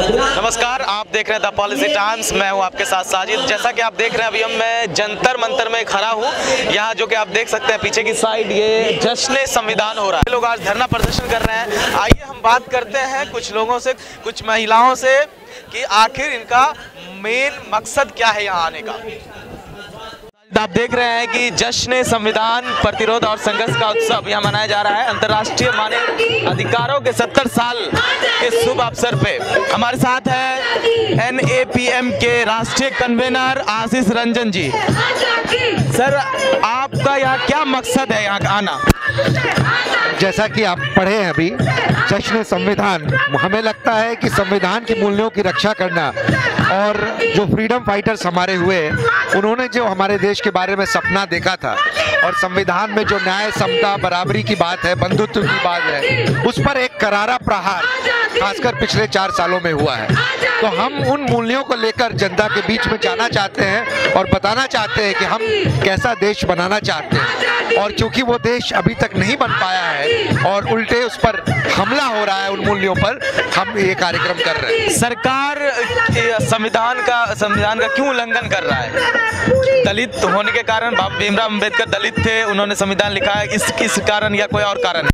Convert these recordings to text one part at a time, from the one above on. नमस्कार, आप देख रहे हैं द पॉलिसी टाइम्स। मैं हूं आपके साथ साजिद। जैसा कि आप देख रहे हैं अभी मैं जंतर मंतर में खड़ा हूं। यहां जो कि आप देख सकते हैं पीछे की साइड ये जश्न संविधान हो रहा है। लोग आज धरना प्रदर्शन कर रहे हैं। आइए हम बात करते हैं कुछ लोगों से, कुछ महिलाओं से कि आखिर इनका मेन मकसद क्या है यहाँ आने का। आप देख रहे हैं कि जश्न संविधान प्रतिरोध और संघर्ष का उत्सव यहाँ मनाया जा रहा है। अंतर्राष्ट्रीय मानव अधिकारों के 70 साल के शुभ अवसर पे हमारे साथ है एनएपीएम के राष्ट्रीय कन्वेनर आशीष रंजन जी। सर, आपका यहाँ क्या मकसद है यहाँ आना? जैसा कि आप पढ़े हैं अभी, जश्न संविधान, हमें लगता है कि संविधान के मूल्यों की रक्षा करना और जो फ्रीडम फाइटर्स हमारे हुए, उन्होंने जो हमारे देश के बारे में सपना देखा था और संविधान में जो न्याय, समता, बराबरी की बात है, बंधुत्व की बात है, उस पर एक करारा प्रहार खासकर पिछले 4 सालों में हुआ है। तो हम उन मूल्यों को लेकर जनता के बीच में जाना चाहते हैं और बताना चाहते हैं कि हम कैसा देश बनाना चाहते हैं। और क्योंकि वो देश अभी तक नहीं बन पाया है और उल्टे उस पर हमला हो रहा है, उन मूल्यों पर हम ये कार्यक्रम कर रहे हैं। सरकार संविधान का क्यों उल्लंघन कर रहा है? दलित होने के कारण, बाबा भीमराव अम्बेडकर दलित थे, उन्होंने संविधान लिखा है। इस कारण या कोई और कारण?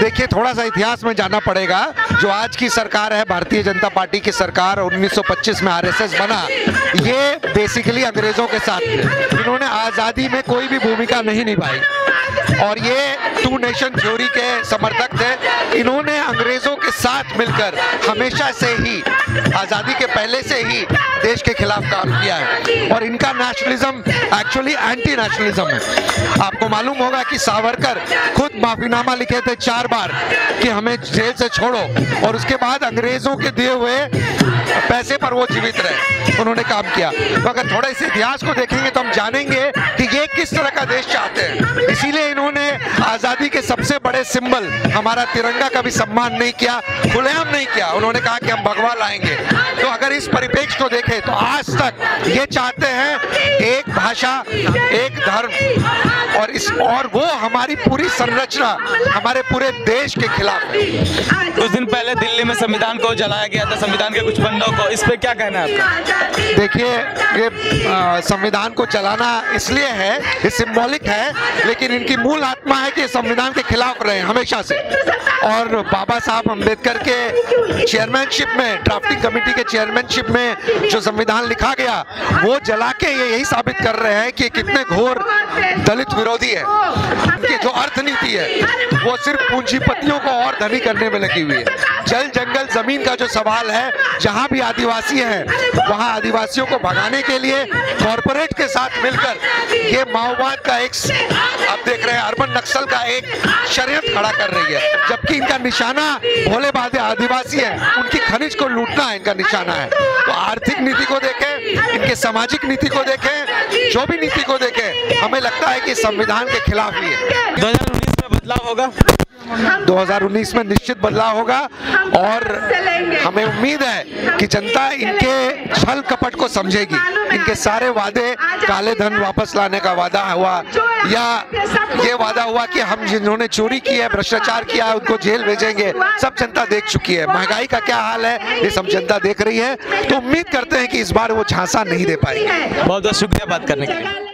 देखिए, थोड़ा सा इतिहास में जाना पड़ेगा। जो आज की सरकार है, भारतीय जनता पार्टी की सरकार, 1925 में आरएसएस बना, ये बेसिकली अंग्रेजों के साथ थे। इन्होंने आज़ादी में कोई भी भूमिका नहीं निभाई और ये 2 नेशन थ्योरी के समर्थक थे। इन्होंने अंग्रेजों के साथ मिलकर हमेशा से ही, आज़ादी के पहले से ही, देश के खिलाफ काम किया है और इनका नेशनलिज्म एक्चुअली एंटी नेशनलिज्म है। आपको मालूम होगा कि सावरकर खुद माफीनामा लिखे थे 4 बार कि हमें जेल से छोड़ो, और उसके बाद अंग्रेजों के दिए हुए पैसे पर वो जीवित रहे, उन्होंने काम किया। तो अगर थोड़ा इस इतिहास को देखेंगे तो हम जानेंगे कि ये किस तरह का देश चाहते हैं। इसीलिए इन्होंने आज़ादी के सबसे बड़े सिंबल हमारा तिरंगा का भी सम्मान नहीं किया, खुलेआम नहीं किया। उन्होंने कहा कि हम भगवा लाएंगे। तो अगर इस परिप्रेक्ष्य को देखें तो आज तक ये चाहते हैं एक भाषा, एक धर्म, और इस और वो हमारी पूरी संरचना हमारे पूरे देश के खिलाफ है। कुछ दिन पहले दिल्ली में संविधान को जलाया गया था, संविधान के कुछ बंदों को, इस पे क्या कहना है आपका? देखिए, ये संविधान को जलाना इसलिए है, ये सिंबॉलिक है, लेकिन इनकी मूल आत्मा है कि संविधान के खिलाफ रहे हमेशा से। और बाबा साहब अम्बेडकर के चेयरमैनशिप में, ड्राफ्टिंग कमेटी के चेयरमैनशिप में जो संविधान लिखा गया, वो जला के ये यही साबित कर रहे हैं कि कितने घोर दलित विरोधी है। उनकी जो अर्थनीति है वो सिर्फ पूंजीपतियों को और धनी करने में लगी हुई है। जल, जंगल, जमीन का जो सवाल है, जहाँ भी आदिवासी हैं वहाँ आदिवासियों को भगाने के लिए कॉरपोरेट के साथ मिलकर ये माओवाद का एक, आप देख रहे हैं, अर्बन नक्सल का एक शर्यंत्र खड़ा कर रही है, जबकि इनका निशाना भोले भाले आदिवासी है। उनकी खनिज को लूटना है, इनका निशाना है। तो आर्थिक नीति को देखें, इनके सामाजिक नीति को देखें, जो भी नीति को देखें, हमें लगता है कि संविधान के खिलाफ ही है। 2019 में बदलाव होगा? 2019 में निश्चित बदलाव होगा और हमें उम्मीद है कि जनता इनके छल कपट को समझेगी। इनके सारे वादे, काले धन वापस लाने का वादा हुआ, या ये वादा हुआ कि हम जिन्होंने चोरी की है, भ्रष्टाचार किया है, उनको जेल भेजेंगे, सब जनता देख चुकी है। महंगाई का क्या हाल है, ये सब जनता देख रही है। तो उम्मीद करते हैं कि इस बार वो झांसा नहीं दे पाएंगे। बहुत बहुत शुक्रिया बात करने के लिए।